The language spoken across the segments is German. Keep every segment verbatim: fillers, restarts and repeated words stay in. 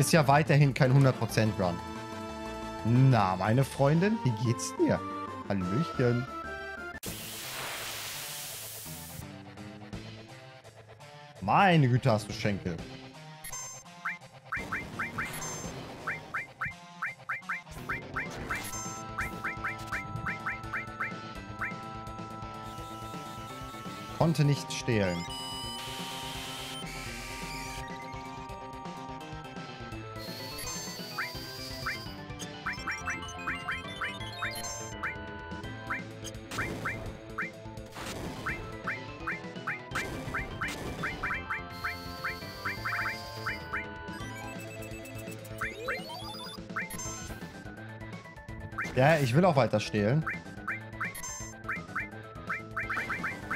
Ist ja weiterhin kein hundert Prozent Run. Na, meine Freundin, wie geht's dir? Hallöchen. Meine Güte, hast du Schenkel. Konnte nicht stehlen. Ja, ich will auch weiter stehlen.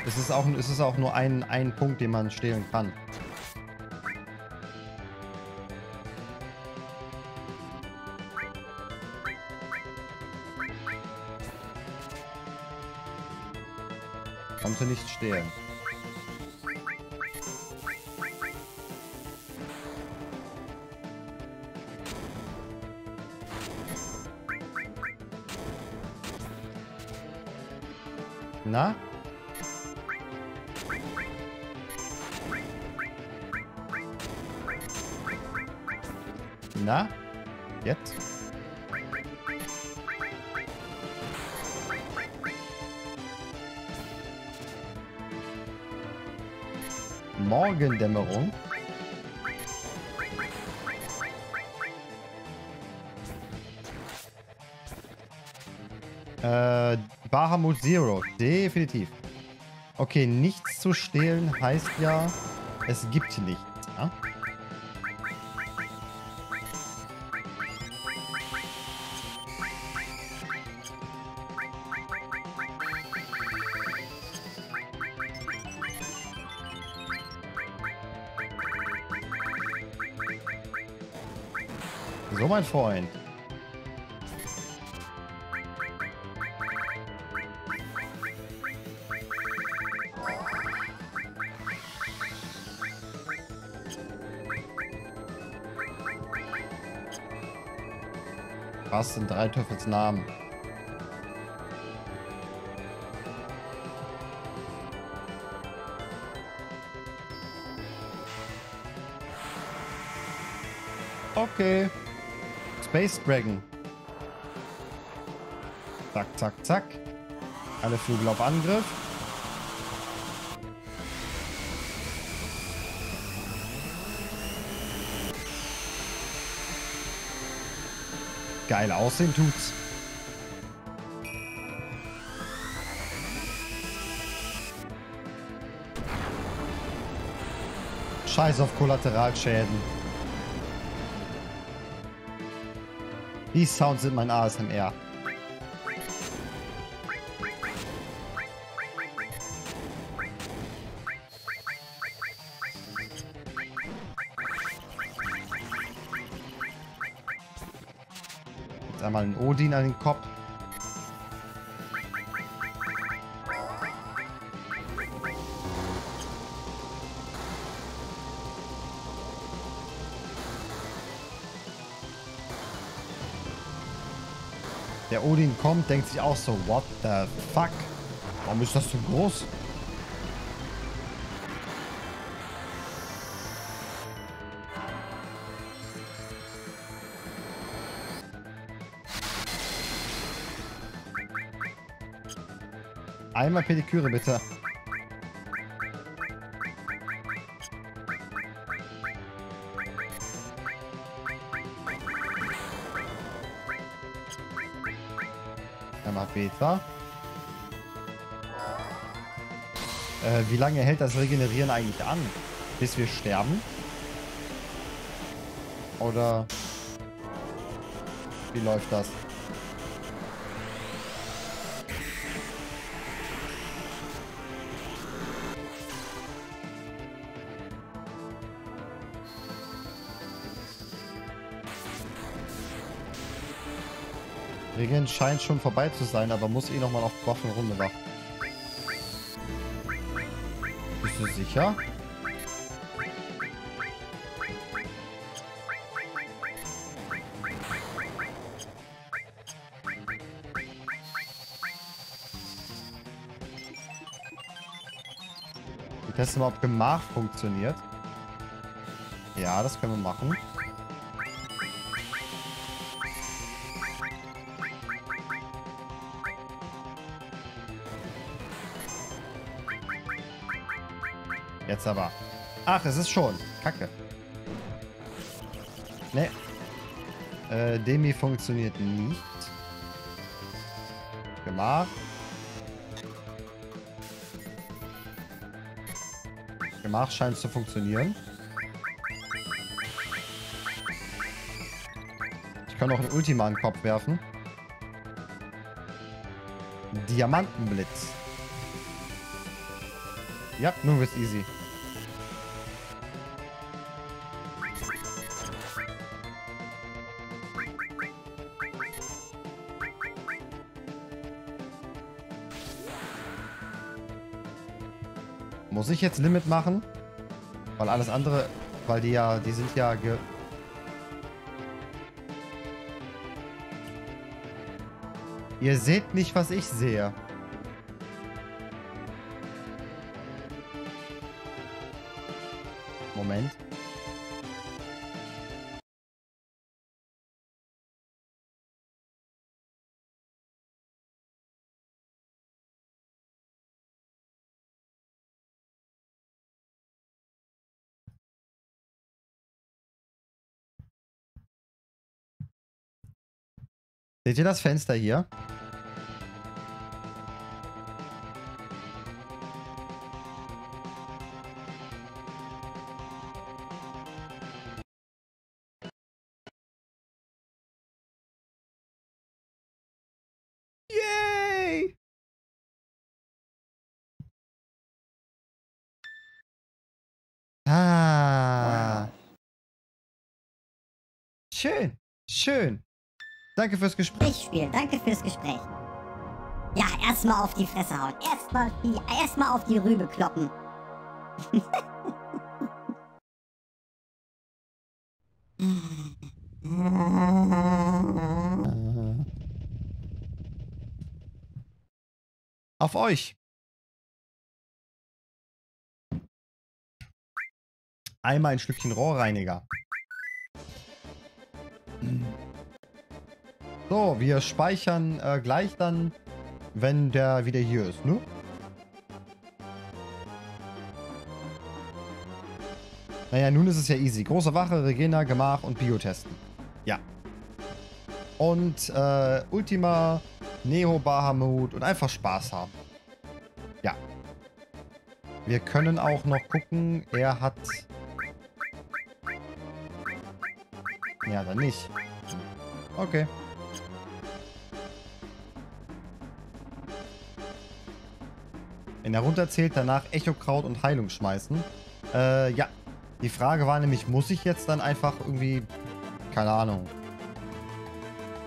Es ist auch, es ist auch nur ein, ein Punkt, den man stehlen kann. Konnte nicht stehlen. Na? Na? Jetzt? Morgendämmerung? Äh, Bahamut Zero. Definitiv. Okay, nichts zu stehlen heißt ja, es gibt nichts. Ja? So, mein Freund. Was sind drei Teufels Namen? Okay. Space Dragon. Zack, zack, zack. Alle Flügel auf Angriff. Geil aussehen tut's. Scheiß auf Kollateralschäden. Die Sounds sind mein A S M R. Jetzt einmal einen Odin an den Kopf. Der Odin kommt, denkt sich auch so, what the fuck? Warum ist das so groß? Einmal Pediküre bitte. Beta. Äh, wie lange hält das Regenerieren eigentlich an? Bis wir sterben? Oder wie läuft das? Regen scheint schon vorbei zu sein, aber muss eh nochmal auf Waffen Runde warten. Bist du sicher? Wir testen mal, ob Gemach funktioniert. Ja, das können wir machen. Jetzt aber. Ach, es ist schon. Kacke. Ne. Äh, Demi funktioniert nicht. Gemach. Gemach scheint zu funktionieren. Ich kann noch ein Ultima an den Kopf werfen. Diamantenblitz. Ja, nun wird's easy. Muss ich jetzt Limit machen? Weil alles andere, weil die ja, die sind ja ge... Ihr seht nicht, was ich sehe. Moment. Seht ihr das Fenster hier? Yay! Ah. Schön, schön. Danke fürs Gespräch. Spiel, danke fürs Gespräch. Ja, erstmal auf die Fresse hauen. Erstmal erst mal auf die Rübe kloppen. Auf euch. Einmal ein Stückchen Rohrreiniger. So, wir speichern äh, gleich dann, wenn der wieder hier ist, ne? Naja, nun ist es ja easy. Große Wache, Regena, Gemach und Biotesten. Ja. Und äh, Ultima, Neobahamut und einfach Spaß haben. Ja. Wir können auch noch gucken, er hat... Ja, dann nicht. Okay. Wenn er runterzählt, danach Echokraut und Heilung schmeißen. Äh, ja. Die Frage war nämlich, muss ich jetzt dann einfach irgendwie, keine Ahnung,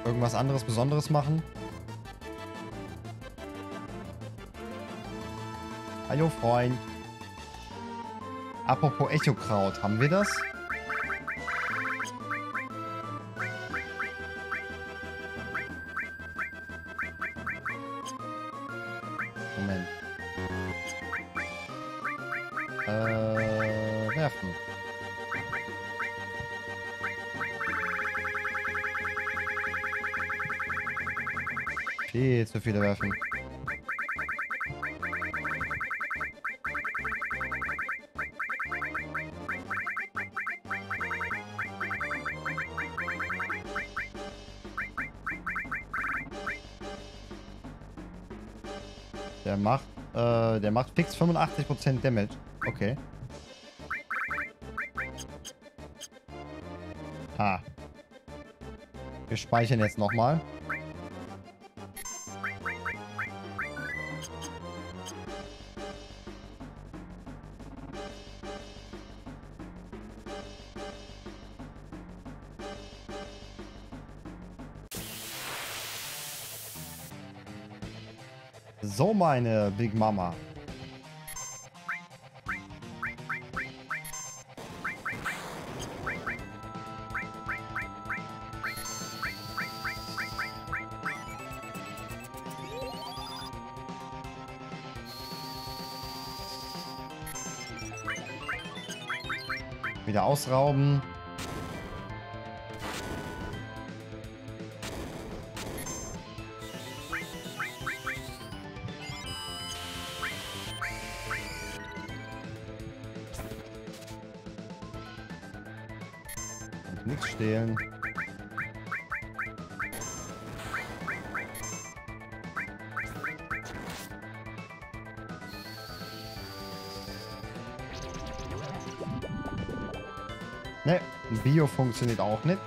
irgendwas anderes Besonderes machen? Hallo, Freund. Apropos Echokraut, haben wir das? Zu viele werfen. Der macht, äh, der macht fix fünfundachtzig Prozent Damage. Okay. Ha. Wir speichern jetzt nochmal. So, meine Big Mama. Wieder ausrauben. Und nichts stehlen. Ne, Bio funktioniert auch nicht.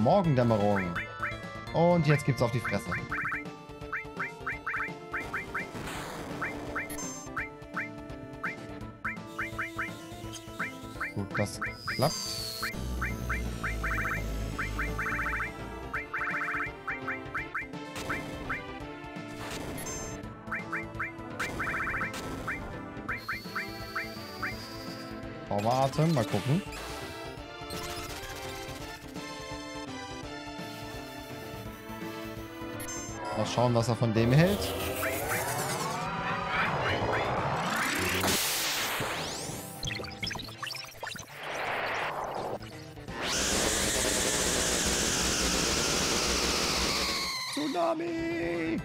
Morgendämmerung. Und jetzt gibt's auf die Fresse. Gut, das klappt. Zauberarten, mal gucken. Mal schauen, was er von dem hält. Tsunami!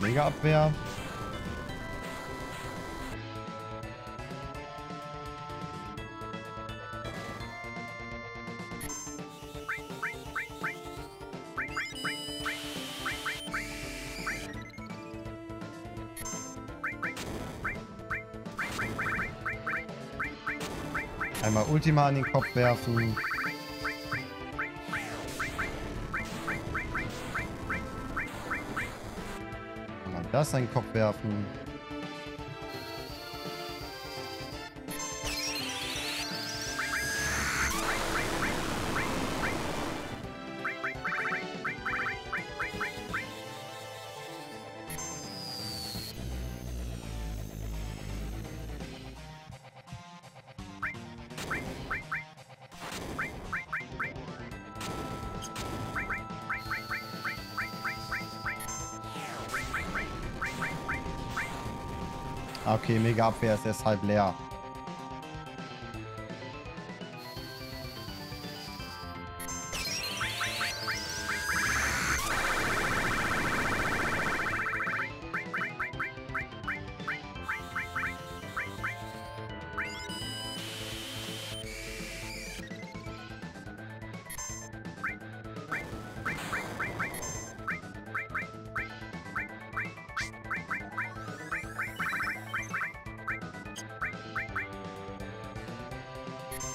Mega Abwehr. Einmal Ultima an den Kopf werfen. Das in den Kopf werfen. Okay, mega Abwehr ist deshalb leer.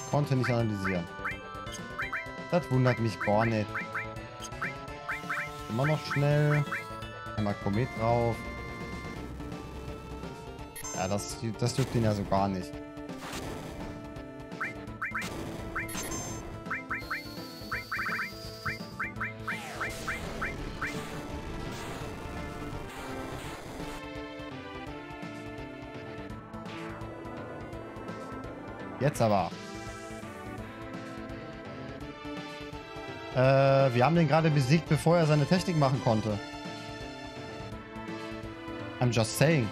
Konnte nicht analysieren. Das wundert mich gar nicht. Immer noch schnell. Einmal Komet drauf. Ja, das, das juckt ihn ja so gar nicht. Jetzt aber. Äh, wir haben den gerade besiegt, bevor er seine Technik machen konnte. I'm just saying.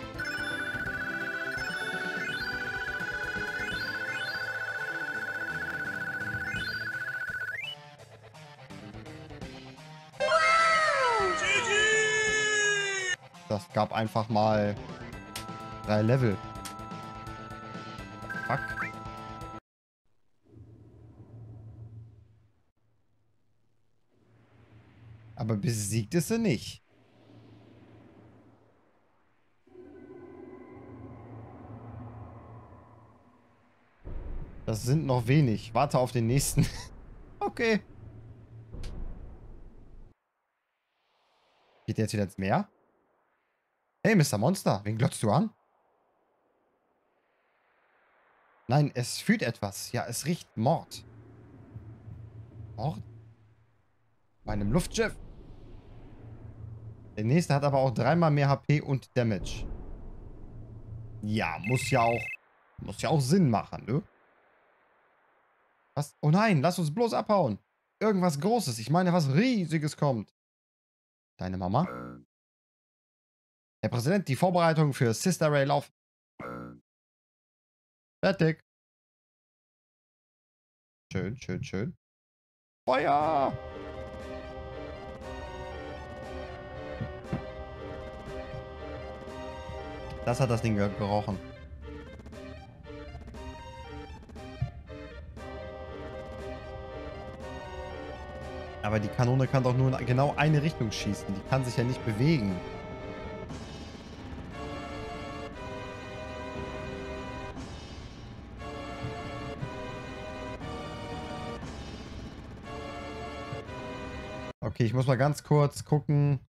Das gab einfach mal drei Level. Fuck. Aber besiegt ist sie nicht. Das sind noch wenig. Warte auf den nächsten. Okay. Geht der jetzt wieder ins Meer? Hey, Mister Monster, wen glotzt du an? Nein, es fühlt etwas. Ja, es riecht Mord. Mord? Bei einem Luftschiff. Der nächste hat aber auch dreimal mehr H P und Damage. Ja, muss ja auch, muss ja auch Sinn machen, ne? Was? Oh nein, lass uns bloß abhauen. Irgendwas Großes, ich meine, was Riesiges kommt. Deine Mama? Herr Präsident, die Vorbereitungen für Sister Ray laufen. Fertig. Schön, schön, schön. Feuer! Das hat das Ding gerochen. Aber die Kanone kann doch nur in genau eine Richtung schießen. Die kann sich ja nicht bewegen. Okay, ich muss mal ganz kurz gucken,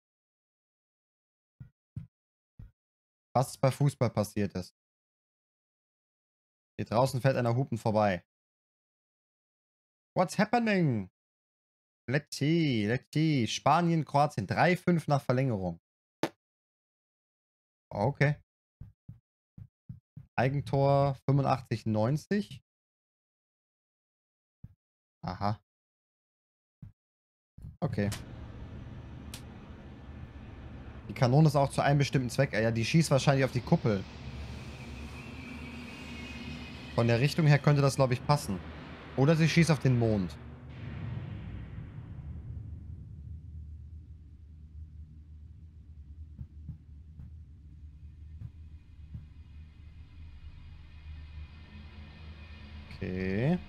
was bei Fußball passiert ist. Hier draußen fährt einer hupen vorbei. What's happening? Let's see, let's see. Spanien, Kroatien. drei fünf nach Verlängerung. Okay. Eigentor fünfundachtzig neunzig. Aha. Okay. Die Kanone ist auch zu einem bestimmten Zweck. Ja, die schießt wahrscheinlich auf die Kuppel. Von der Richtung her könnte das, glaube ich, passen. Oder sie schießt auf den Mond. Okay.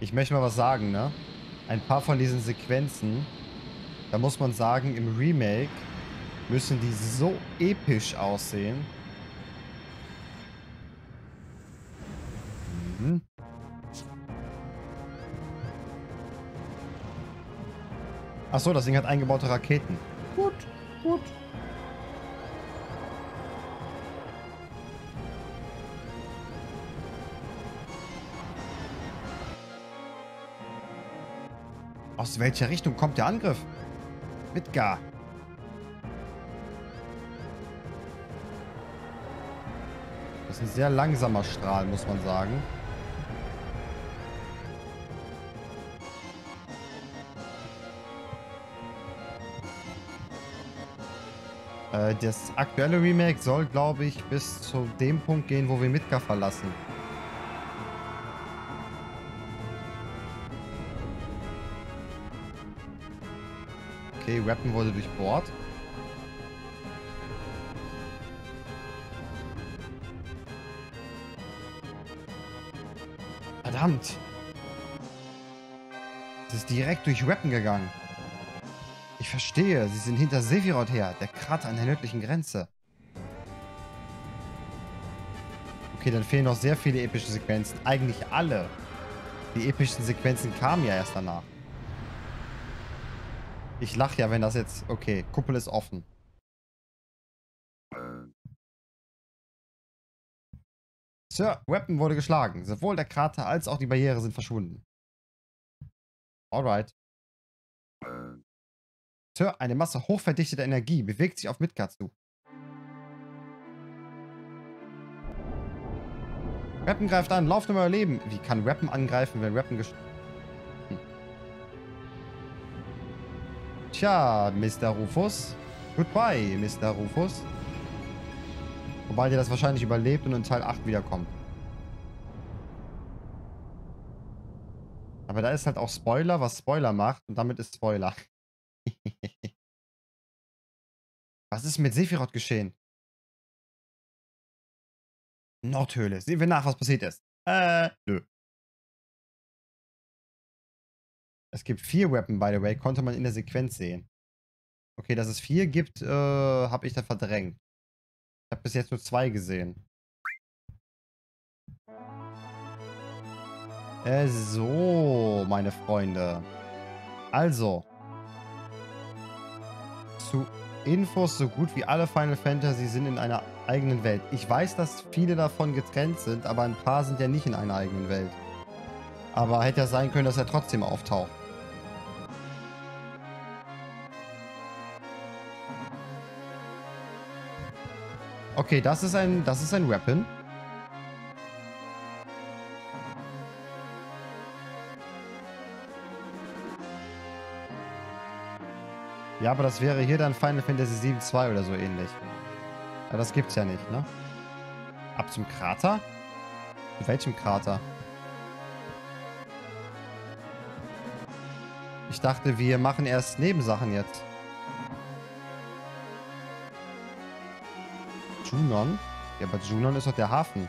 Ich möchte mal was sagen, ne? Ein paar von diesen Sequenzen, da muss man sagen, im Remake müssen die so episch aussehen. Mhm. Achso, das Ding hat eingebaute Raketen. Gut, gut. Aus welcher Richtung kommt der Angriff? Midgar. Das ist ein sehr langsamer Strahl, muss man sagen. Äh, das aktuelle Remake soll, glaube ich, bis zu dem Punkt gehen, wo wir Midgar verlassen. Okay, Weapon wurde durchbohrt. Verdammt! Es ist direkt durch Weapon gegangen. Ich verstehe, sie sind hinter Sephiroth her, der Krater an der nördlichen Grenze. Okay, dann fehlen noch sehr viele epische Sequenzen. Eigentlich alle. Die epischen Sequenzen kamen ja erst danach. Ich lache ja, wenn das jetzt... Okay, Kuppel ist offen. Sir, Weapon wurde geschlagen. Sowohl der Krater als auch die Barriere sind verschwunden. Alright. Sir, eine Masse hochverdichteter Energie bewegt sich auf Midgar zu. Weapon greift an. Lauft um euer Leben. Wie kann Weapon angreifen, wenn Weapon gesch... Tja, Mister Rufus. Goodbye, Mister Rufus. Wobei der das wahrscheinlich überlebt und in Teil acht wiederkommt. Aber da ist halt auch Spoiler, was Spoiler macht. Und damit ist Spoiler. Was ist mit Sephiroth geschehen? Nordhöhle. Sehen wir nach, was passiert ist. Äh, nö. Es gibt vier Weapon, by the way, konnte man in der Sequenz sehen. Okay, dass es vier gibt, äh, habe ich da verdrängt. Ich habe bis jetzt nur zwei gesehen. Äh, so, meine Freunde. Also. Zu Infos, so gut wie alle Final Fantasy sind in einer eigenen Welt. Ich weiß, dass viele davon getrennt sind, aber ein paar sind ja nicht in einer eigenen Welt. Aber hätte ja sein können, dass er trotzdem auftaucht. Okay, das ist ein, das ist ein Weapon. Ja, aber das wäre hier dann Final Fantasy sieben Punkt zwei oder so ähnlich. Aber das gibt's ja nicht, ne? Ab zum Krater? Zu welchem Krater? Ich dachte, wir machen erst Nebensachen jetzt. Junon? Ja, aber Junon ist doch der Hafen.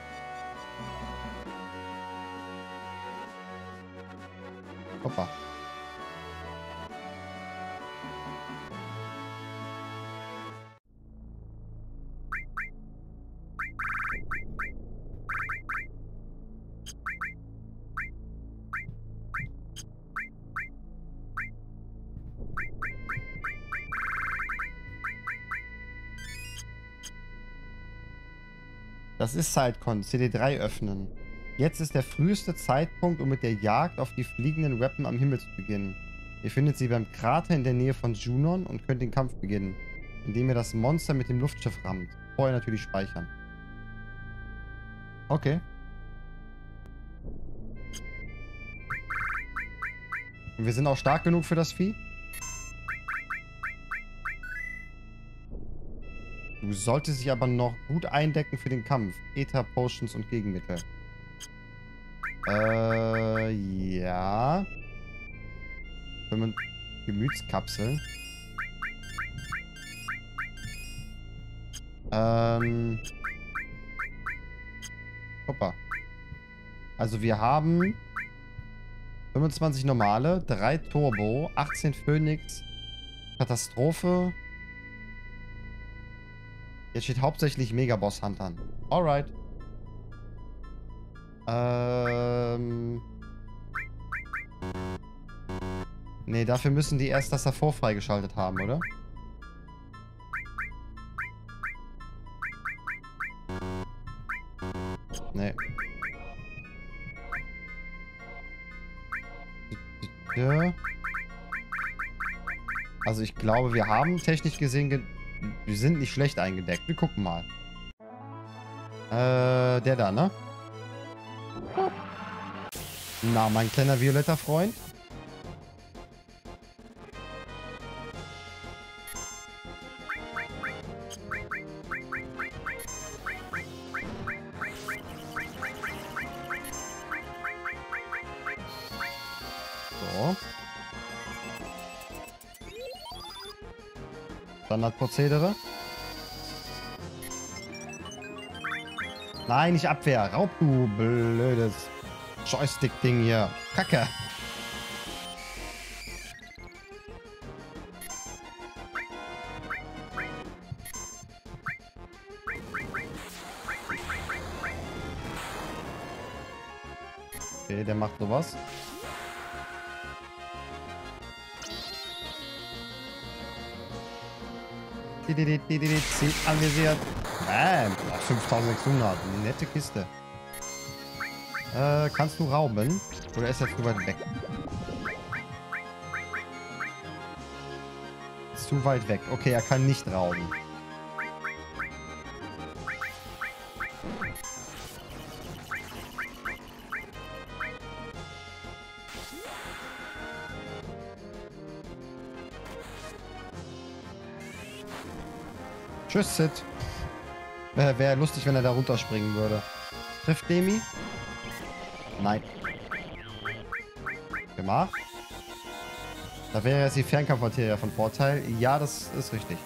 Hoppa. Das ist Sidecon, C D drei öffnen. Jetzt ist der früheste Zeitpunkt, um mit der Jagd auf die fliegenden Weapon am Himmel zu beginnen. Ihr findet sie beim Krater in der Nähe von Junon und könnt den Kampf beginnen, indem ihr das Monster mit dem Luftschiff rammt. Vorher natürlich speichern. Okay. Und wir sind auch stark genug für das Vieh. Du solltest dich aber noch gut eindecken für den Kampf. Ether, Potions und Gegenmittel. Äh, ja. Gemütskapseln. Ähm. Hoppa. Also wir haben fünfundzwanzig normale, drei Turbo, achtzehn Phoenix, Katastrophe. Jetzt steht hauptsächlich Megaboss-Huntern. Alright. Ähm. Nee, dafür müssen die erst das davor freigeschaltet haben, oder? Nee. Also ich glaube, wir haben technisch gesehen... Ge Wir sind nicht schlecht eingedeckt. Wir gucken mal. Äh, der da, ne? Na, mein kleiner violetter Freund. Standardprozedere. Nein, nicht Abwehr. Raub, du blödes Joystick-Ding hier. Kacke. Okay, der macht sowas. zehn anvisiert. Bam. fünftausendsechshundert. Nette Kiste. Äh, kannst du rauben? Oder ist er zu weit weg? Ist zu weit weg. Okay, er kann nicht rauben. Tschüss, Sid. Wäre wär lustig, wenn er da runterspringen würde. Trifft Demi? Nein. Gemacht. Da wäre jetzt die Fernkampfmaterie von Vorteil. Ja, das ist richtig.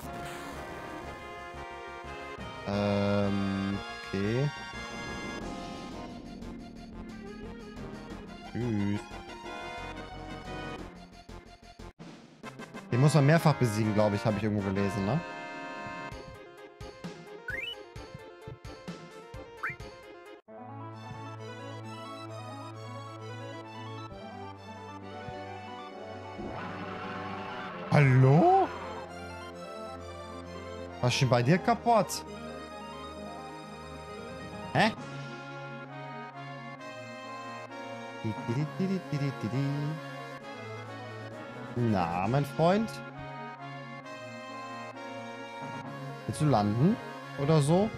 Ähm, okay. Tschüss. Den muss man mehrfach besiegen, glaube ich, habe ich irgendwo gelesen, ne? Hallo? Was ist denn bei dir kaputt? Hä? Na, mein Freund? Willst du landen? Oder so?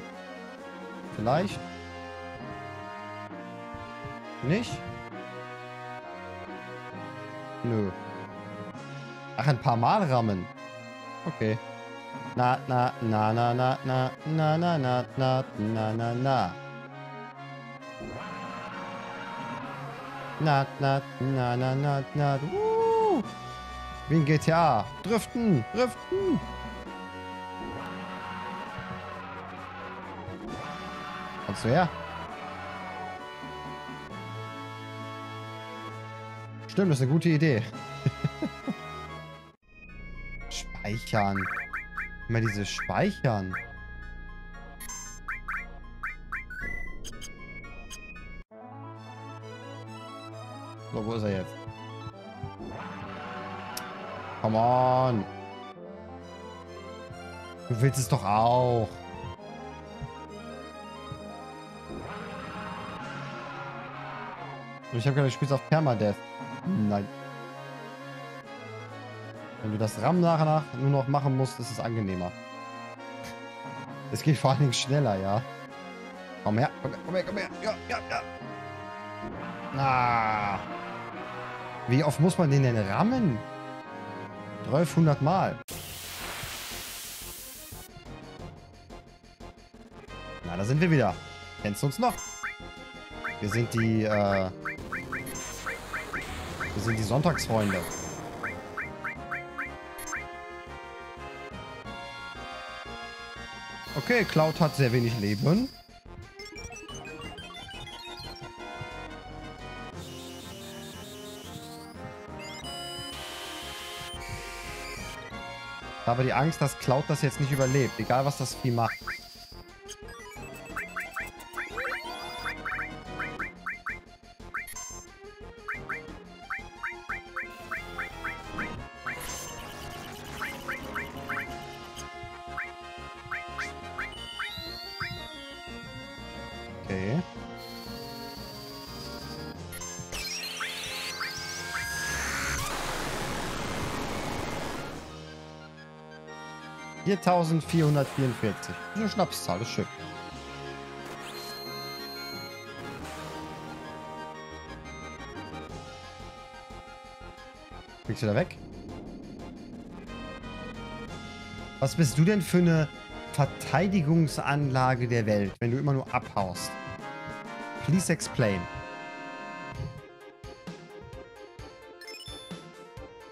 Vielleicht? Nicht? Nö. Ach, ein paar Mal rammen. Okay. Na, na, na, na, na, na, na, na, na, na, na, na, na. Na, na, na, na, na, na. Woo! Wie in G T A. Driften, driften. Kommst du her? Stimmt, das ist eine gute Idee. Speichern. Immer diese Speichern. So, wo ist er jetzt? Come on. Du willst es doch auch. Ich habe gerade gespielt auf Permadeath. Nein. Wenn du das RAM nach und nach nur noch machen musst, ist es angenehmer. Es geht vor allen Dingen schneller, ja. Komm her, komm her, komm her, komm her. Ja, ja, ja. Na. Wie oft muss man den denn rammen? zwölfhundert Mal. Na, da sind wir wieder. Kennst du uns noch? Wir sind die, äh... Wir sind die Sonntagsfreunde. Okay, Cloud hat sehr wenig Leben. Ich habe die Angst, dass Cloud das jetzt nicht überlebt, egal was das Vieh macht. viertausendvierhundertvierundvierzig. Eine Schnapszahl, ist schön. Kriegst du da weg? Was bist du denn für eine Verteidigungsanlage der Welt, wenn du immer nur abhaust? Please explain.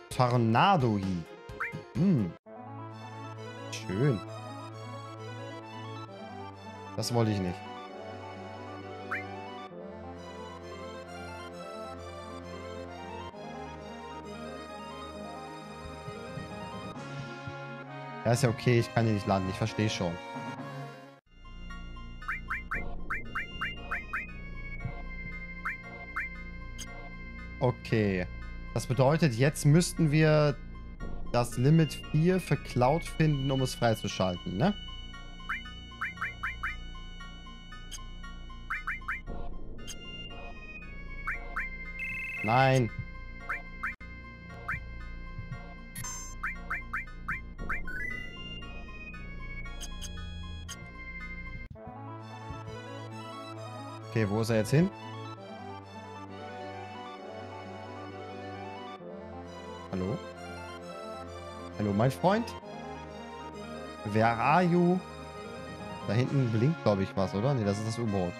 Tornado-Heat. Hm. Schön. Das wollte ich nicht. Ja, ist ja okay, ich kann hier nicht landen, ich verstehe schon. Okay. Das bedeutet, jetzt müssten wir das Limit vier für Cloud finden, um es freizuschalten, ne? Nein. Okay, wo ist er jetzt hin? Hallo? Hallo, mein Freund. Where are you? Da hinten blinkt, glaube ich, was, oder? Ne, das ist das U-Boot.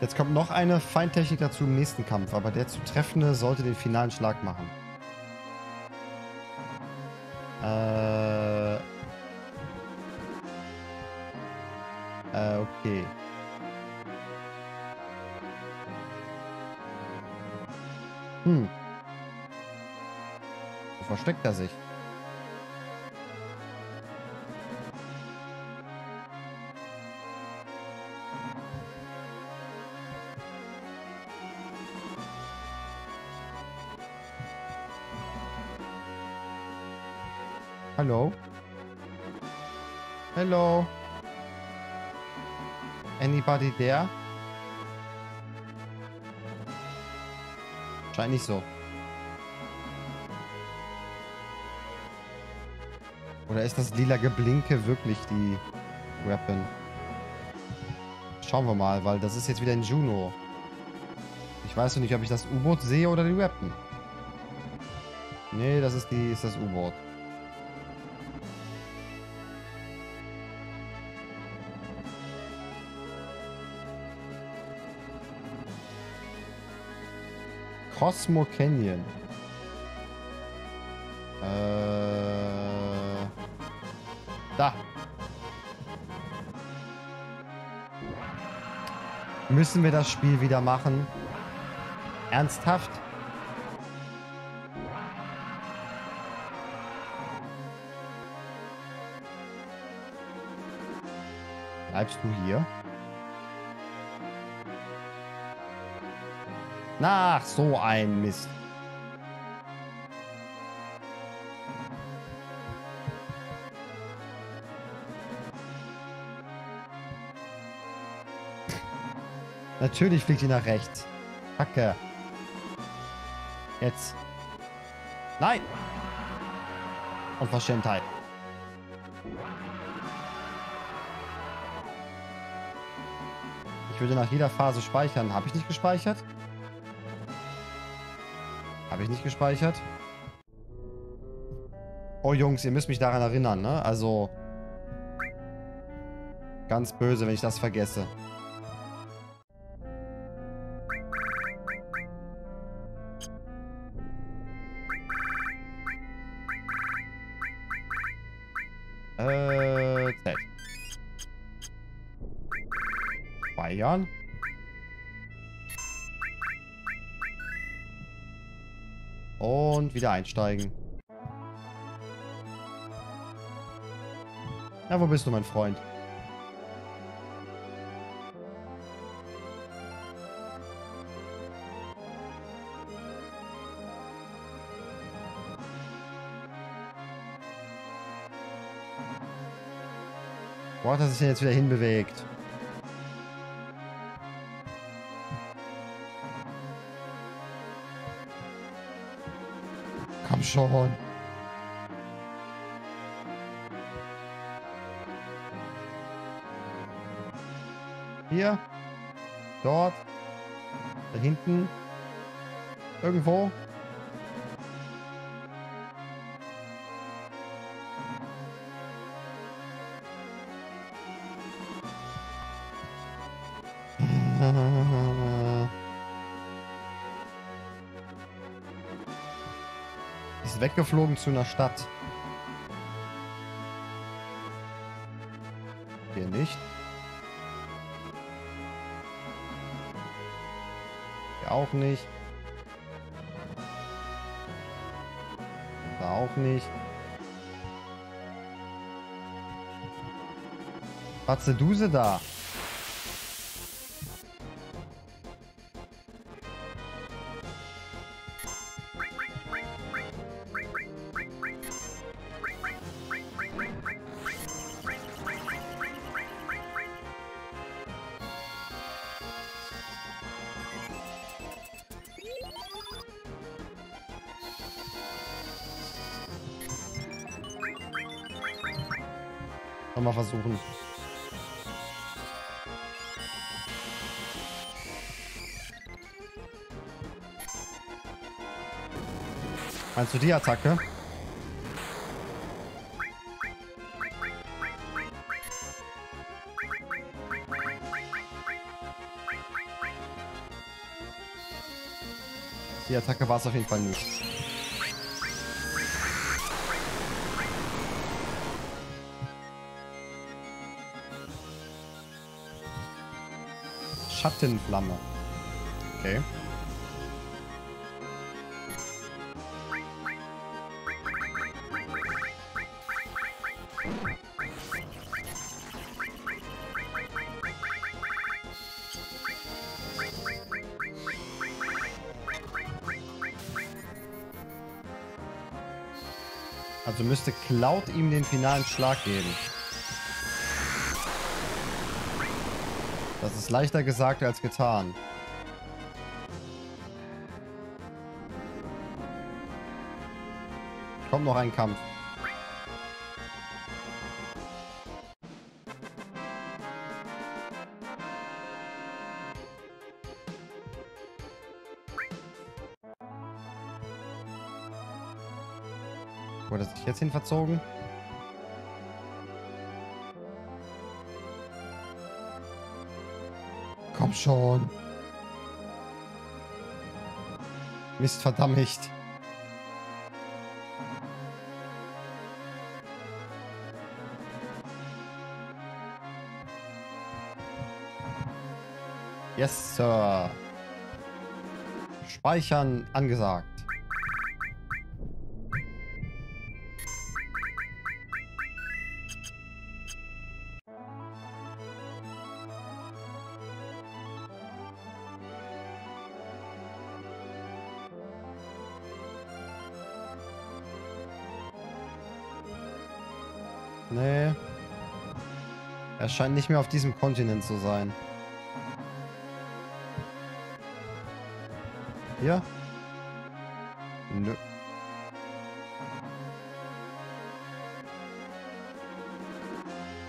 Jetzt kommt noch eine Feintechnik dazu im nächsten Kampf, aber der zu Treffende sollte den finalen Schlag machen. Äh... Äh, okay. Hm. Versteckt er sich. Hallo? Hello? Anybody there? Scheint nicht so. Oder ist das lila Geblinke wirklich die Weapon? Schauen wir mal, weil das ist jetzt wieder ein Juno. Ich weiß noch nicht, ob ich das U-Boot sehe oder die Weapon. Nee, das ist die, ist das U-Boot. Cosmo Canyon. Äh, da. Müssen wir das Spiel wieder machen? Ernsthaft? Bleibst du hier? Nach so ein Mist. Natürlich fliegt die nach rechts. Hacke. Jetzt. Nein! Unverschämtheit. Ich würde nach jeder Phase speichern. Habe ich nicht gespeichert? Habe ich nicht gespeichert? Oh Jungs, ihr müsst mich daran erinnern, ne? Also... Ganz böse, wenn ich das vergesse. Äh... Zeit. Speichern? Und wieder einsteigen. Na, wo bist du, mein Freund? Wo hat er sich denn jetzt wieder hinbewegt? Schon. Hier. Dort. Da hinten. Irgendwo. Weggeflogen zu einer Stadt. Hier nicht. Hier auch nicht. Da auch nicht. Patze Duse da. Mal versuchen. Meinst du die Attacke? Die Attacke war es auf jeden Fall nicht. Schattenflamme. Okay. Also müsste Cloud ihm den finalen Schlag geben. Das ist leichter gesagt als getan. Kommt noch ein Kampf. Wurde das sich jetzt hin verzogen? Komm schon. Mist, verdammt. Yes, Sir. Speichern angesagt. Nee. Er scheint nicht mehr auf diesem Kontinent zu sein. Hier? Nö.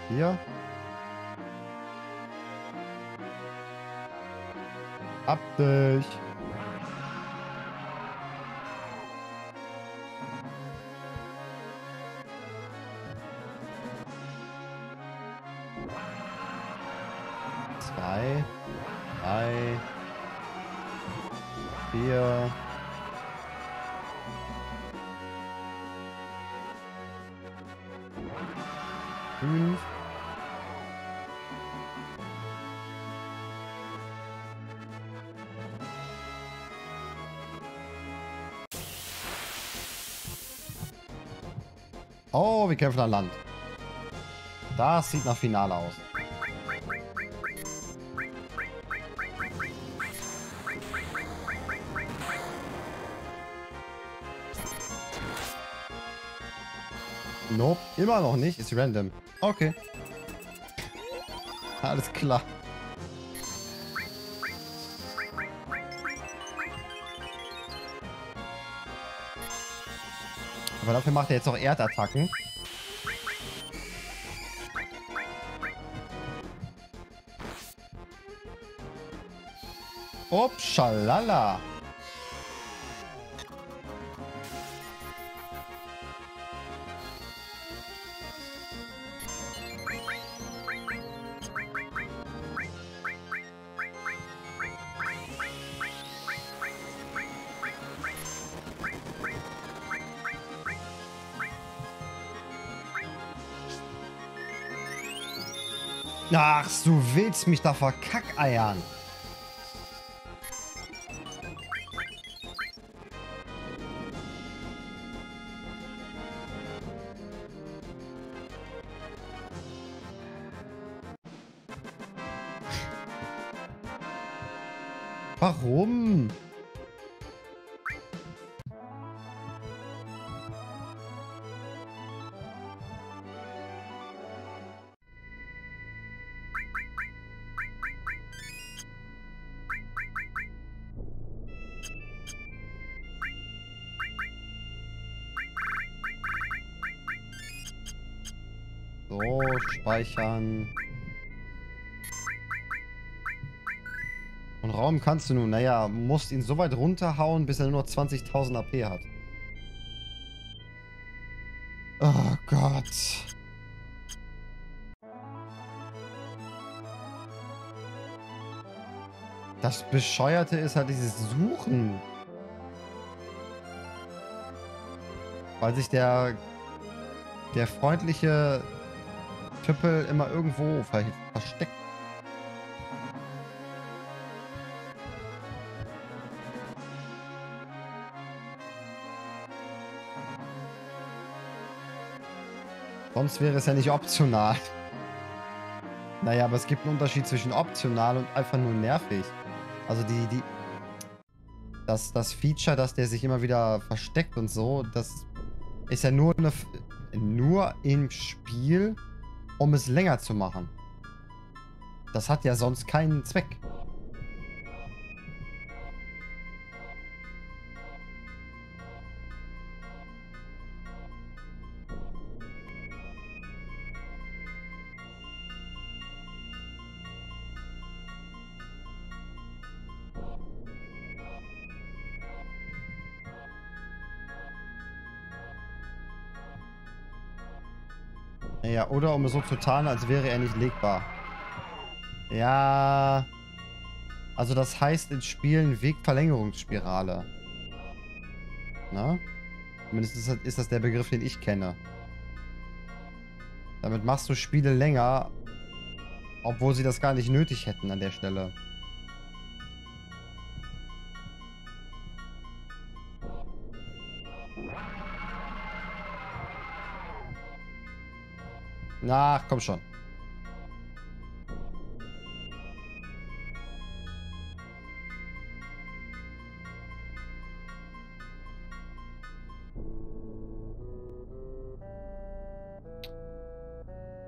Hier? Ab dich! Zwei, drei, vier. Fünf. Oh, wir kämpfen an Land. Das sieht nach Finale aus. Nope, immer noch nicht. Ist random. Okay. Alles klar. Aber dafür macht er jetzt auch Erdattacken. Upschalala. Ach, du willst mich da verkackeiern. Warum? So, speichern. Und Raum kannst du nun. Naja, musst ihn so weit runterhauen, bis er nur noch zwanzigtausend A P hat. Oh Gott. Das Bescheuerte ist halt dieses Suchen. Weil sich der... der freundliche... Tüppel immer irgendwo versteckt. Sonst wäre es ja nicht optional. Naja, aber es gibt einen Unterschied zwischen optional und einfach nur nervig. Also die, die, das, das Feature, dass der sich immer wieder versteckt und so, das ist ja nur, eine, nur im Spiel, um es länger zu machen. Das hat ja sonst keinen Zweck. Ja, oder um es so zu tarnen, als wäre er nicht legbar. Ja. Also das heißt in Spielen Wegverlängerungsspirale. Ne? Zumindest ist das, ist das der Begriff, den ich kenne. Damit machst du Spiele länger, obwohl sie das gar nicht nötig hätten an der Stelle. Na, komm schon.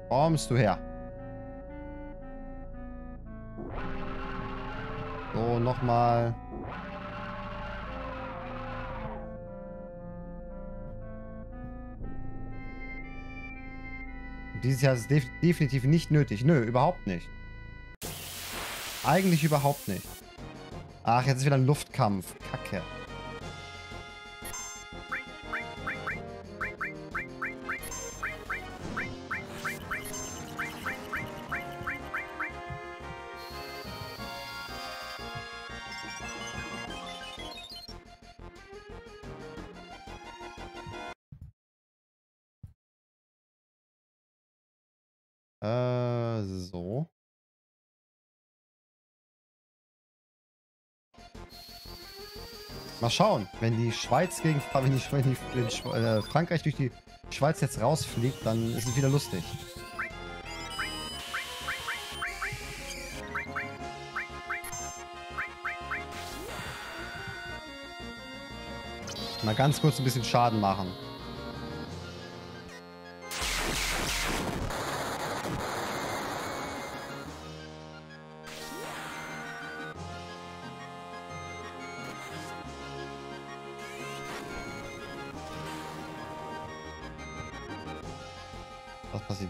Kommst du her? So, nochmal. Dieses Jahr ist es definitiv nicht nötig. Nö, überhaupt nicht. Eigentlich überhaupt nicht. Ach, jetzt ist wieder ein Luftkampf. Kacke. Mal schauen, wenn die Schweiz gegen wenn die, wenn die, wenn die, äh, Frankreich durch die Schweiz jetzt rausfliegt, dann ist es wieder lustig. Mal ganz kurz ein bisschen Schaden machen.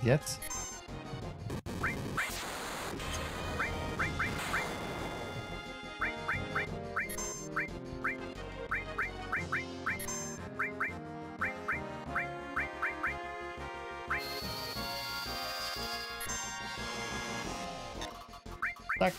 Jetzt. Zack.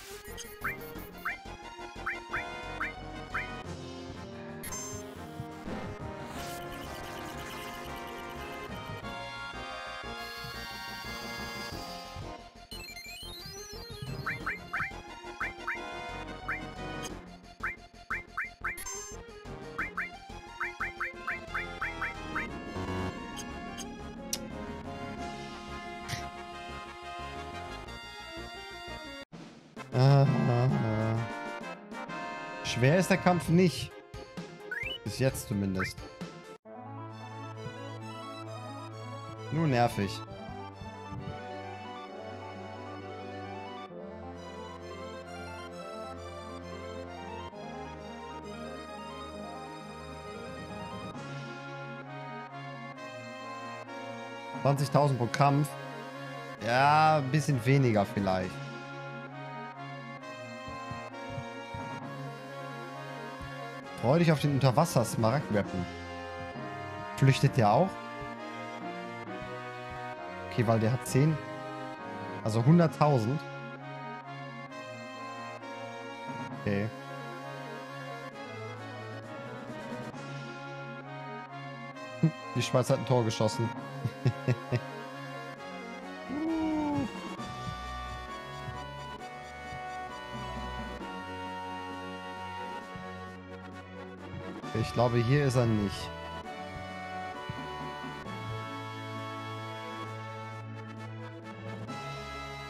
Schwer ist der Kampf nicht. Bis jetzt zumindest. Nur nervig. zwanzigtausend pro Kampf. Ja, ein bisschen weniger vielleicht. Freu dich auf den Unterwasser-Smaragd-Weapon. Flüchtet der auch? Okay, weil der hat zehn. Also hunderttausend. Okay. Die Schweiz hat ein Tor geschossen. Ich glaube, hier ist er nicht.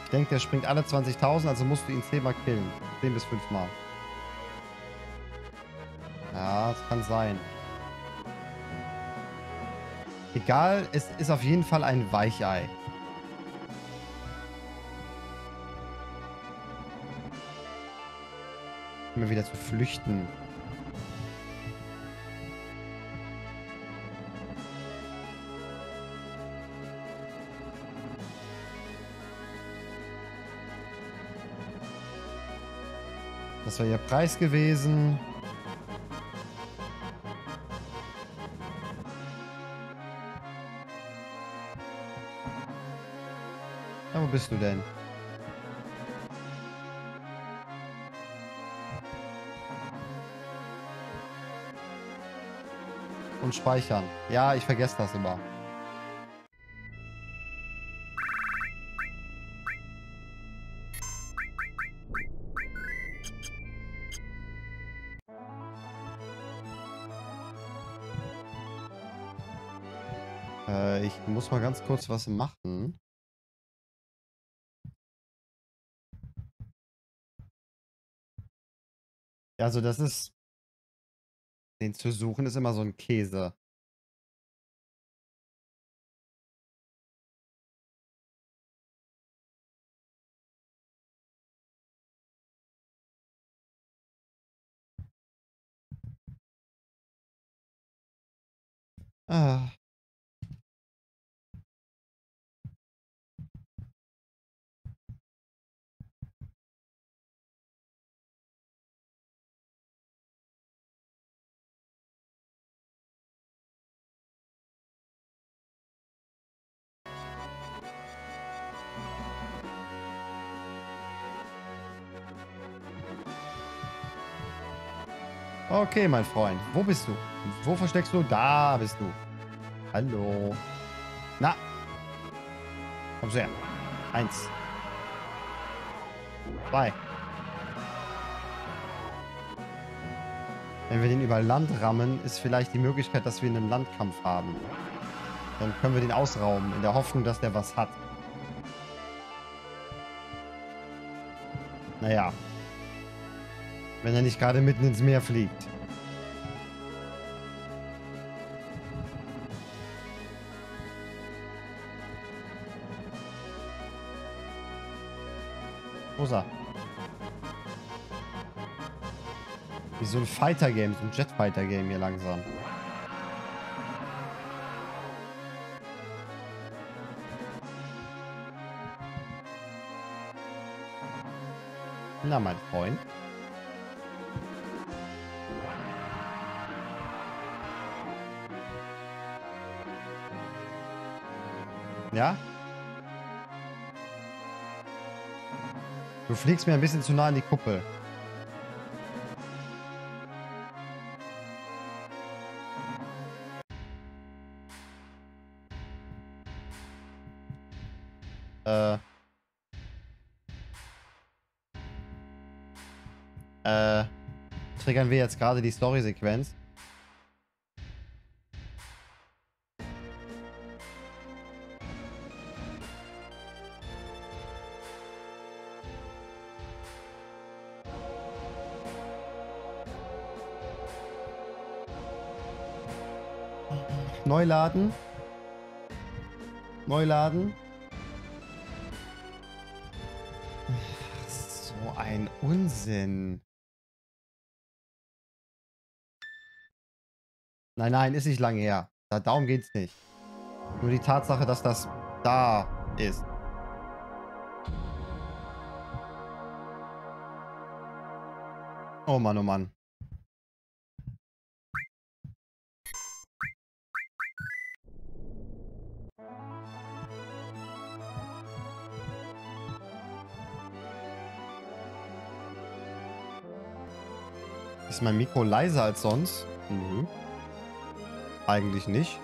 Ich denke, der springt alle zwanzigtausend, also musst du ihn zehnmal killen. zehn bis fünfmal. Ja, das kann sein. Egal, es ist auf jeden Fall ein Weichei. Immer wieder zu flüchten. Das war ihr Preis gewesen. Ja, wo bist du denn? Und speichern. Ja, ich vergesse das immer. Äh, ich muss mal ganz kurz was machen. Also das ist, den zu suchen ist immer so ein Käse. Ah. Okay, mein Freund. Wo bist du? Wo versteckst du? Da bist du. Hallo. Na. Kommst du her. Eins. Zwei. Wenn wir den über Land rammen, ist vielleicht die Möglichkeit, dass wir einen Landkampf haben. Dann können wir den ausrauben, in der Hoffnung, dass der was hat. Naja. Wenn er nicht gerade mitten ins Meer fliegt. Wo ist er? Wie so ein Fighter-Game, so ein Jet-Fighter-Game hier langsam. Na, mein Freund. Ja? Du fliegst mir ein bisschen zu nah an die Kuppel. Äh. Äh. Triggern wir jetzt gerade die Story-Sequenz? Neuladen. Neuladen. So ein Unsinn. Nein, nein, ist nicht lange her. Da, darum geht's nicht. Nur die Tatsache, dass das da ist. Oh Mann, oh Mann. Ist mein Mikro leiser als sonst? Mhm. Eigentlich nicht.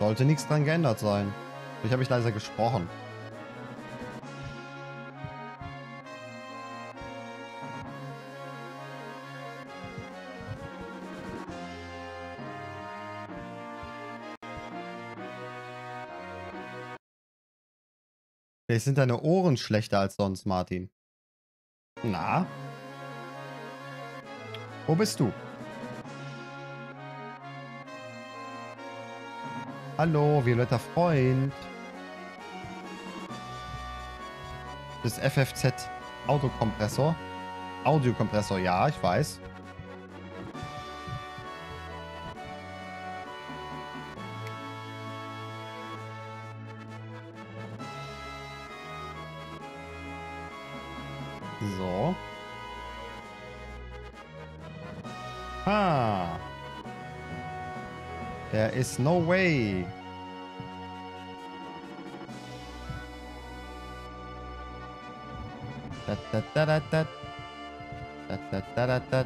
Sollte nichts dran geändert sein. Ich habe mich leiser gesprochen. Vielleicht sind deine Ohren schlechter als sonst, Martin. Na? Wo bist du? Hallo, violetter Freund. Das F F Z Autokompressor. Audiokompressor, ja, ich weiß. So. Ha. There is no way. Da, da, da, da, da. Da, da, da, da, da.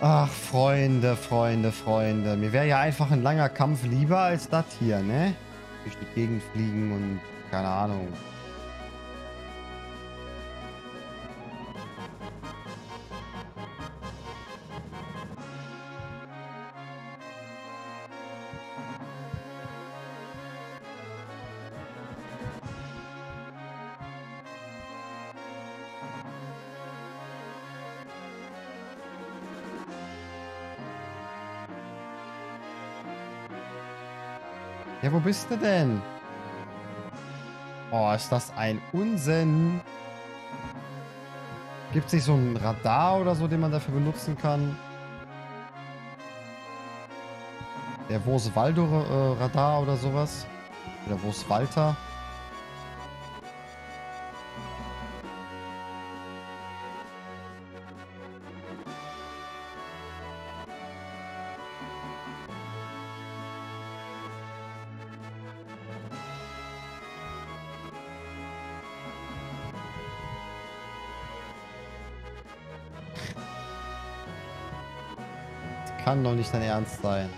Ach, Freunde, Freunde, Freunde. Mir wäre ja einfach ein langer Kampf lieber als das hier, ne? Durch die Gegend fliegen und keine Ahnung. Ja, wo bist du denn? Oh, ist das ein Unsinn. Gibt es nicht so ein Radar oder so, den man dafür benutzen kann? Der Wurst-Waldo-Radar oder sowas? Oder Wurst-Walter? Kann doch nicht dein Ernst sein.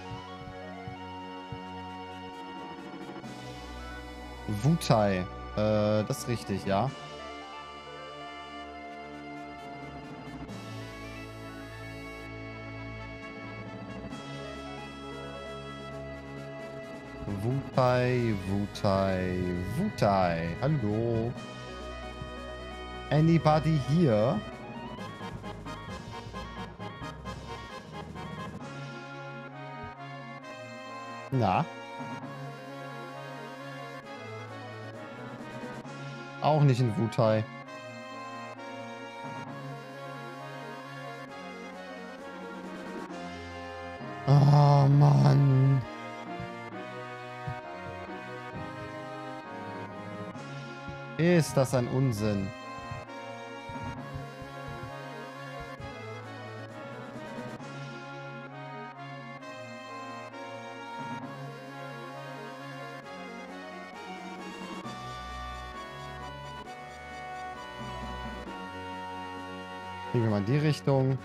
Wutai. Äh, das ist richtig, ja. Wutai, Wutai, Wutai. Hallo. Anybody here? Na? Auch nicht in Wutai. Oh Mann. Ist das ein Unsinn? Gehen wir mal in die Richtung.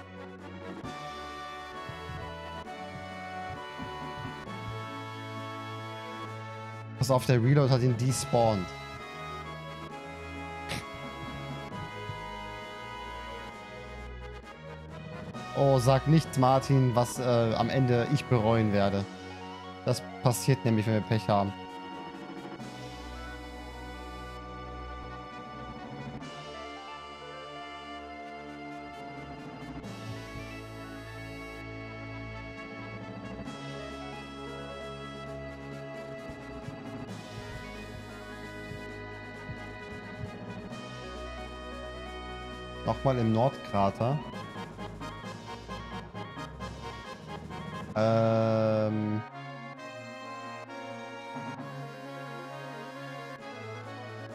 Pass auf, der Reload hat ihn despawned. Oh, sag nicht, Martin, was äh, am Ende ich bereuen werde. Das passiert nämlich, wenn wir Pech haben. Nochmal im Nordkrater. Ähm.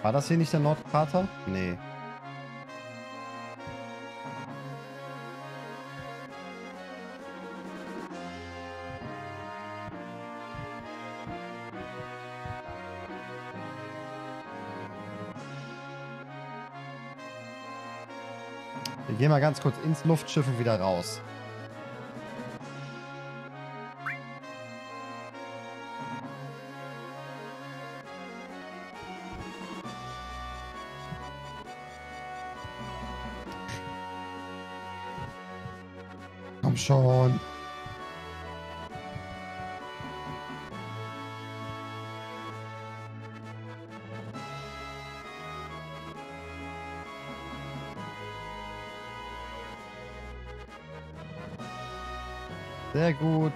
War das hier nicht der Nordkrater? Nee. Geh mal ganz kurz ins Luftschiff und wieder raus. Komm schon. Sehr gut.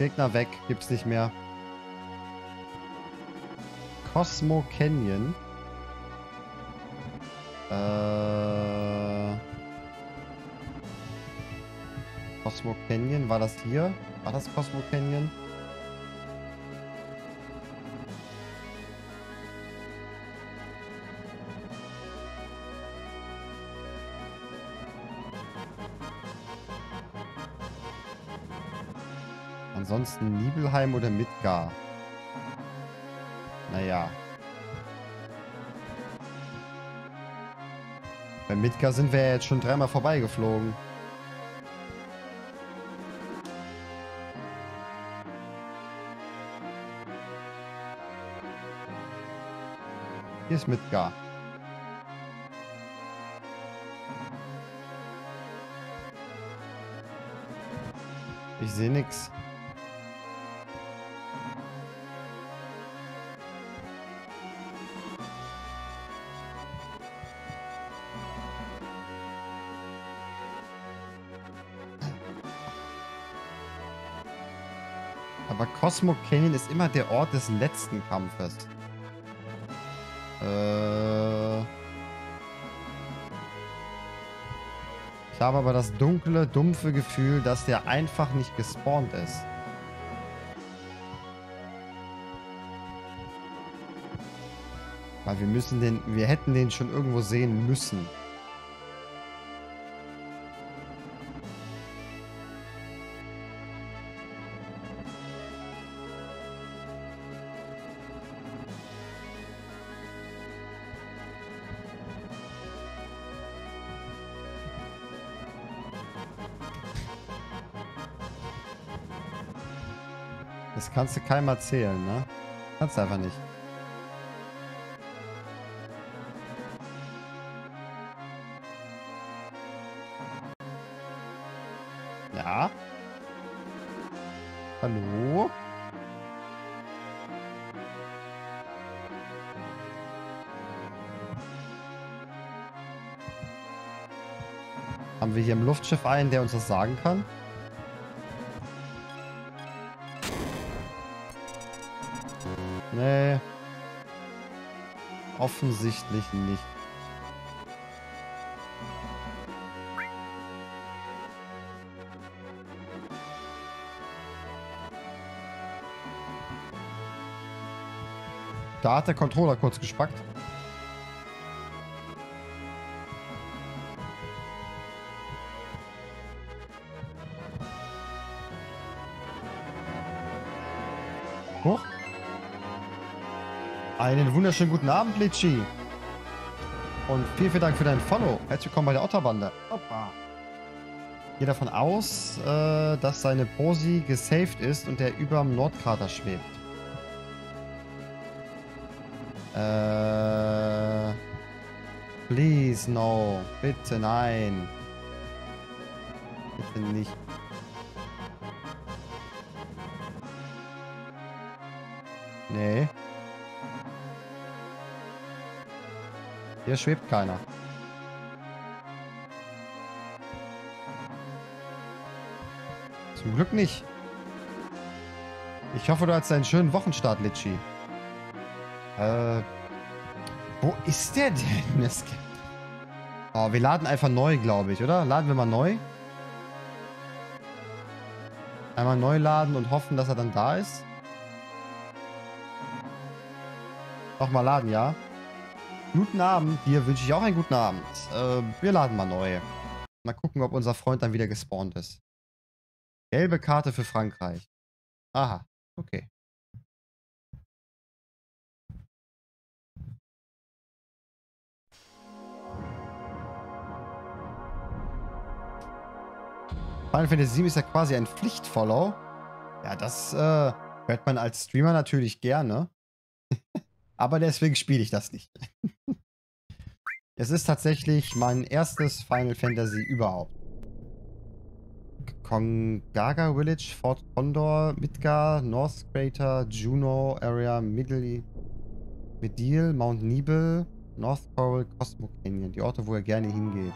Gegner weg, gibt's nicht mehr. Cosmo Canyon. Äh. Cosmo Canyon, war das hier? War das Cosmo Canyon? Ansonsten Nibelheim oder Midgar. Naja. Bei Midgar sind wir ja jetzt schon dreimal vorbeigeflogen. Hier ist Midgar. Ich sehe nichts. Cosmo Canyon ist immer der Ort des letzten Kampfes. Äh ich habe aber das dunkle, dumpfe Gefühl, dass der einfach nicht gespawnt ist. Weil wir müssen den, wir hätten den schon irgendwo sehen müssen. Kannst du keinem erzählen, ne? Kannst du einfach nicht. Ja? Hallo? Haben wir hier im Luftschiff einen, der uns das sagen kann? Nee. Offensichtlich nicht. Da hat der Controller kurz gespackt. Hoch. Einen wunderschönen guten Abend, Litchi. Und vielen, vielen Dank für deinen Follow. Herzlich willkommen bei der Otterbande. Opa. Ich gehe davon aus, äh, dass seine Posi gesaved ist und er über dem Nordkrater schwebt. Äh, please, no. Bitte, nein. Bitte nicht. Nee. Hier schwebt keiner. Zum Glück nicht. Ich hoffe, du hast einen schönen Wochenstart, Litchi. Äh, wo ist der denn? Oh, wir laden einfach neu, glaube ich, oder? Laden wir mal neu. Einmal neu laden und hoffen, dass er dann da ist. Nochmal laden, ja? Guten Abend, dir wünsche ich auch einen guten Abend. Äh, wir laden mal neu. Mal gucken, ob unser Freund dann wieder gespawnt ist. Gelbe Karte für Frankreich. Aha, okay. Final Fantasy sieben ist ja quasi ein Pflichtfollow. Ja, das äh, hört man als Streamer natürlich gerne. Aber deswegen spiele ich das nicht. Es ist tatsächlich mein erstes Final Fantasy überhaupt. Kongaga Village, Fort Condor, Midgar, North Crater, Juno Area, Middiel, Middiel, Mount Nebel, North Coral, Cosmo Canyon. Die Orte, wo er gerne hingeht.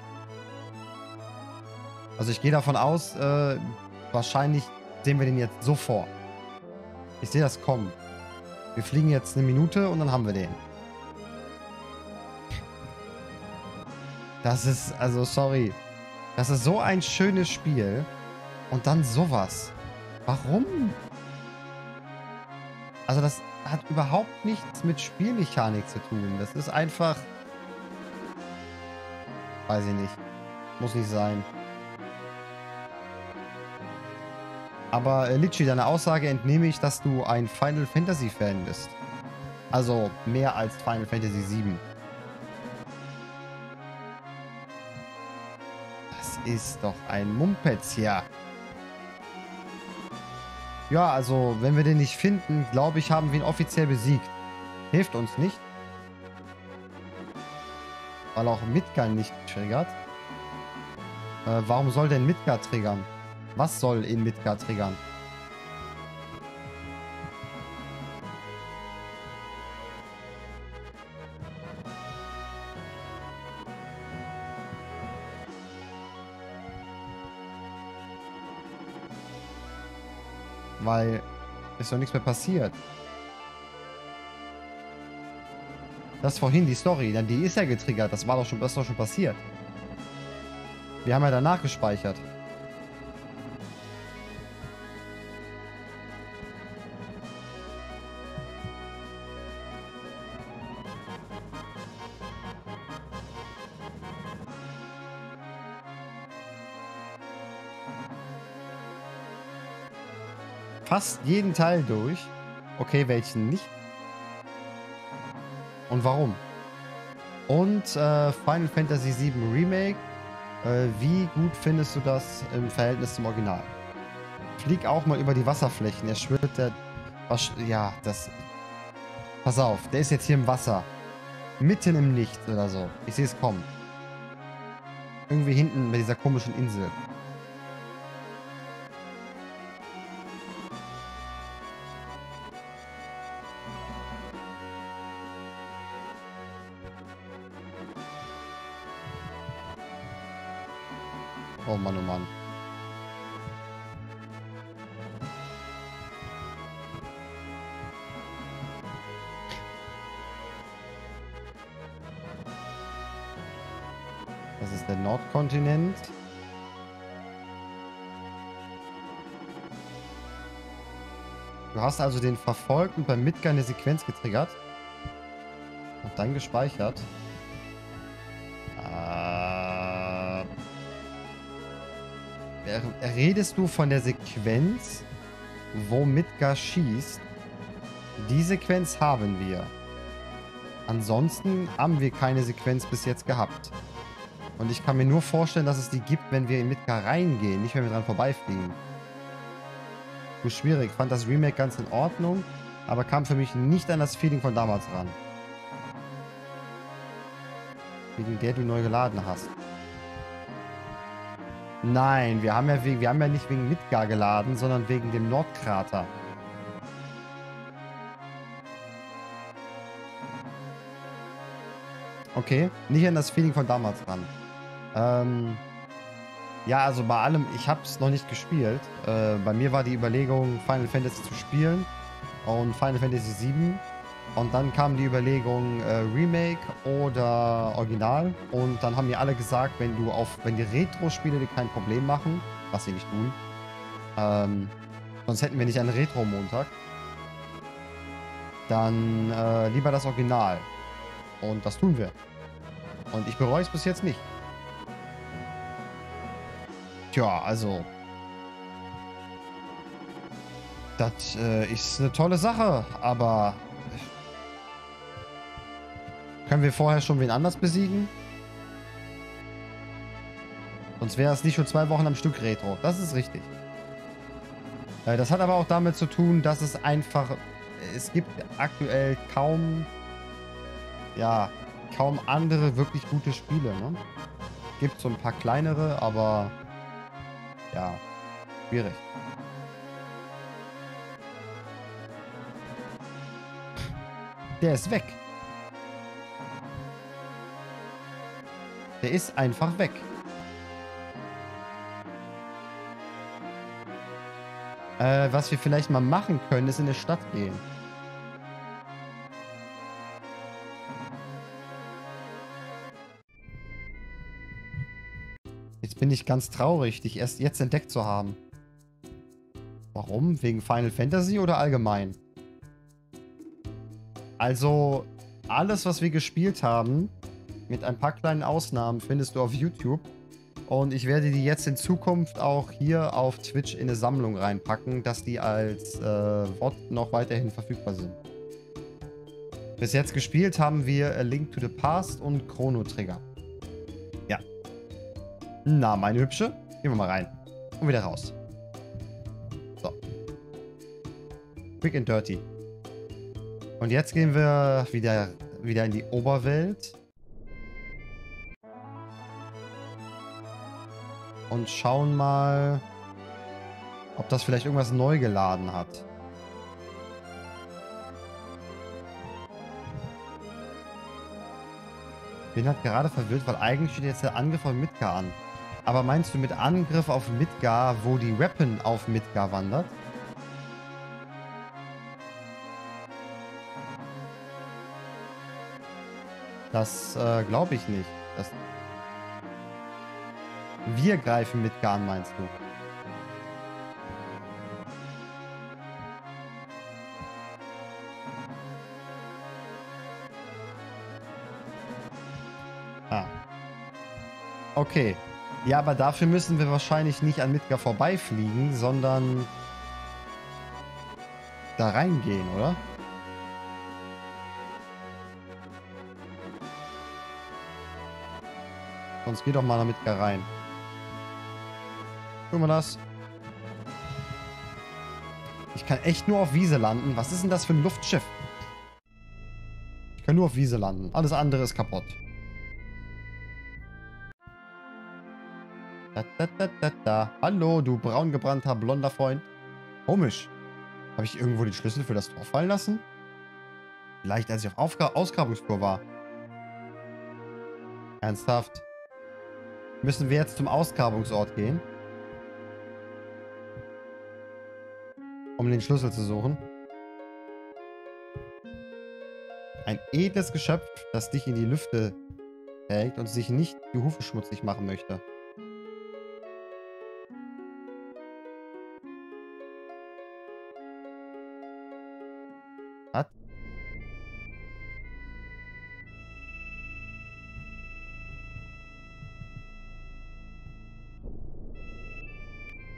Also ich gehe davon aus, äh, wahrscheinlich sehen wir den jetzt sofort. Ich sehe das kommen. Wir fliegen jetzt eine Minute und dann haben wir den. Das ist, also sorry. Das ist so ein schönes Spiel. Und dann sowas. Warum? Also das hat überhaupt nichts mit Spielmechanik zu tun. Das ist einfach... Weiß ich nicht. Muss nicht sein. Aber äh, Litchi, deiner Aussage entnehme ich, dass du ein Final Fantasy Fan bist. Also mehr als Final Fantasy sieben. Das ist doch ein Mumpetz hier. Ja, also wenn wir den nicht finden, glaube ich, haben wir ihn offiziell besiegt. Hilft uns nicht. Weil auch Midgar nicht triggert. Äh, warum soll denn Midgar triggern? Was soll in Midgar triggern? Weil ist doch nichts mehr passiert. Das vorhin, die Story, denn die ist ja getriggert. Das war doch schon, das ist doch schon passiert. Wir haben ja danach gespeichert. Fast jeden Teil durch. Okay, welchen nicht? Und warum? Und äh, Final Fantasy sieben Remake. Äh, wie gut findest du das im Verhältnis zum Original? Flieg auch mal über die Wasserflächen. Er schwirrt der... Was, ja, das... Pass auf, der ist jetzt hier im Wasser. Mitten im Nichts oder so. Ich sehe es kommen. Irgendwie hinten bei dieser komischen Insel. Oh Mann, oh Mann. Das ist der Nordkontinent. Du hast also den verfolgt und beim Midgar eine Sequenz getriggert. Und dann gespeichert. Redest du von der Sequenz, wo Midgar schießt? Die Sequenz haben wir. Ansonsten haben wir keine Sequenz bis jetzt gehabt. Und ich kann mir nur vorstellen, dass es die gibt, wenn wir in Midgar reingehen, nicht wenn wir dran vorbeifliegen. Gut, schwierig. Fand das Remake ganz in Ordnung, aber kam für mich nicht an das Feeling von damals ran. Wegen der du neu geladen hast. Nein, wir haben, ja wegen, wir haben ja nicht wegen Midgar geladen, sondern wegen dem Nordkrater. Okay, nicht an das Feeling von damals ran. Ähm, ja, also bei allem, ich habe es noch nicht gespielt. Äh, bei mir war die Überlegung, Final Fantasy zu spielen und Final Fantasy sieben. Und dann kam die Überlegung äh, Remake oder Original. Und dann haben mir alle gesagt, wenn du auf, wenn die Retro-Spiele dir kein Problem machen, was sie nicht tun, ähm, sonst hätten wir nicht einen Retro-Montag, dann äh, lieber das Original. Und das tun wir. Und ich bereue es bis jetzt nicht. Tja, also... Das äh, ist eine tolle Sache, aber... Können wir vorher schon wen anders besiegen? Sonst wäre es nicht schon zwei Wochen am Stück Retro. Das ist richtig. Äh, das hat aber auch damit zu tun, dass es einfach... Es gibt aktuell kaum... Ja, kaum andere wirklich gute Spiele. Ne? Gibt so ein paar kleinere, aber... Ja, schwierig. Der ist weg. Der ist einfach weg. Äh, was wir vielleicht mal machen können, ist in die Stadt gehen. Jetzt bin ich ganz traurig, dich erst jetzt entdeckt zu haben. Warum? Wegen Final Fantasy oder allgemein? Also, alles, was wir gespielt haben, mit ein paar kleinen Ausnahmen, findest du auf YouTube. Und ich werde die jetzt in Zukunft auch hier auf Twitch in eine Sammlung reinpacken, dass die als V O D äh, noch weiterhin verfügbar sind. Bis jetzt gespielt haben wir A Link to the Past und Chrono Trigger. Ja. Na, meine Hübsche. Gehen wir mal rein. Und wieder raus. So. Quick and dirty. Und jetzt gehen wir wieder, wieder in die Oberwelt. Und schauen mal, ob das vielleicht irgendwas neu geladen hat. Ich bin halt gerade verwirrt, weil eigentlich steht jetzt der Angriff auf Midgar an. Aber meinst du mit Angriff auf Midgar, wo die Weapon auf Midgar wandert? Das äh, glaube ich nicht. Das Wir greifen Midgar an, meinst du? Ah. Okay. Ja, aber dafür müssen wir wahrscheinlich nicht an Midgar vorbeifliegen, sondern da reingehen, oder? Sonst geh doch mal nach Midgar rein. Tun wir das. Ich kann echt nur auf Wiese landen. Was ist denn das für ein Luftschiff? Ich kann nur auf Wiese landen. Alles andere ist kaputt. Da, da, da, da, da. Hallo, du braungebrannter, blonder Freund. Komisch. Habe ich irgendwo den Schlüssel für das Tor fallen lassen? Vielleicht, als ich auf Aufgra Ausgrabungstour war. Ernsthaft? Müssen wir jetzt zum Ausgrabungsort gehen? Um den Schlüssel zu suchen. Ein edles Geschöpf, das dich in die Lüfte trägt und sich nicht die Hufe schmutzig machen möchte. Hat?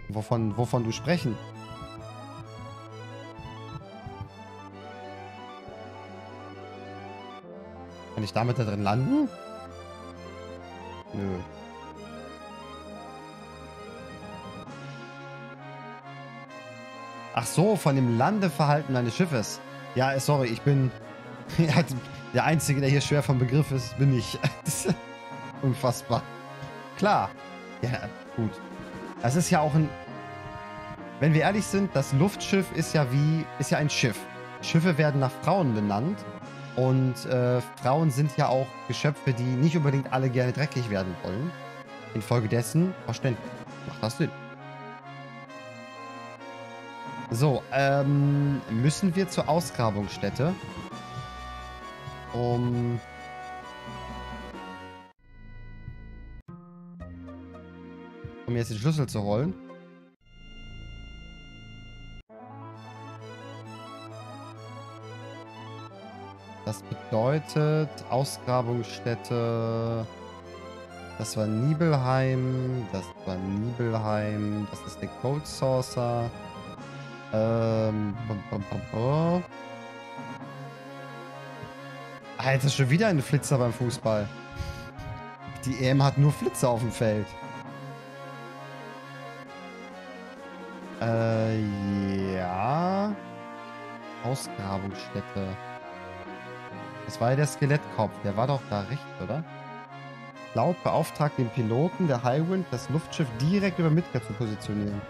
Wovon, wovon du sprechen? Kann ich damit da drin landen? Nö. Ach so, von dem Landeverhalten deines Schiffes. Ja, sorry, ich bin der Einzige, der hier schwer vom Begriff ist, bin ich. Unfassbar. Klar. Ja, gut. Das ist ja auch ein... Wenn wir ehrlich sind, das Luftschiff ist ja wie... ist ja ein Schiff. Schiffe werden nach Frauen benannt. Und äh, Frauen sind ja auch Geschöpfe, die nicht unbedingt alle gerne dreckig werden wollen. Infolgedessen, verständlich. Macht das Sinn. So, ähm, müssen wir zur Ausgrabungsstätte, um... um jetzt den Schlüssel zu holen. Das bedeutet Ausgrabungsstätte. Das war Nibelheim. Das war Nibelheim. Das ist der Gold Saucer. Ähm. Alter, schon wieder ein Flitzer beim Fußball. Die E M hat nur Flitzer auf dem Feld. Äh, ja. Ausgrabungsstätte. Das war ja der Skelettkopf. Der war doch da rechts, oder? Cloud beauftragt den Piloten der Highwind, das Luftschiff direkt über Midgar zu positionieren.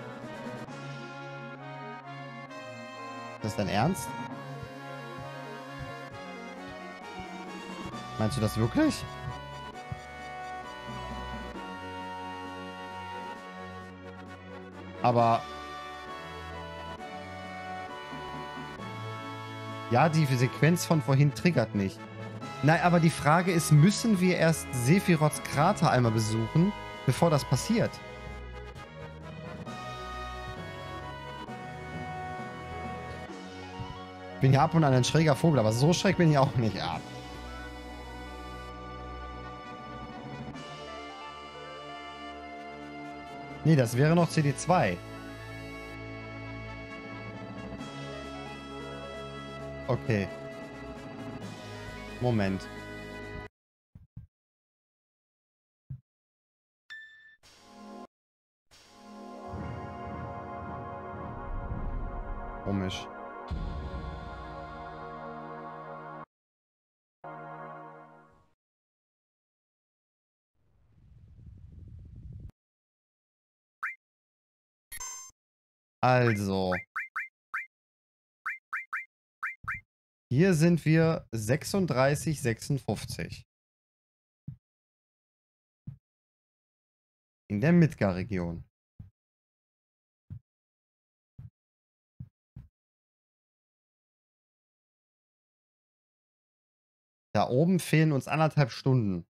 Ist das dein Ernst? Meinst du das wirklich? Aber Ja, die Sequenz von vorhin triggert nicht. Nein, aber die Frage ist, müssen wir erst Sephiroths Krater einmal besuchen, bevor das passiert? Ich bin ja ab und an ein schräger Vogel, aber so schräg bin ich auch nicht ab. Nee, das wäre noch C D zwei. Okay. Moment. Komisch. Also. Hier sind wir sechsunddreißig, sechsundfünfzig. In der Midgar-Region. Da oben fehlen uns anderthalb Stunden.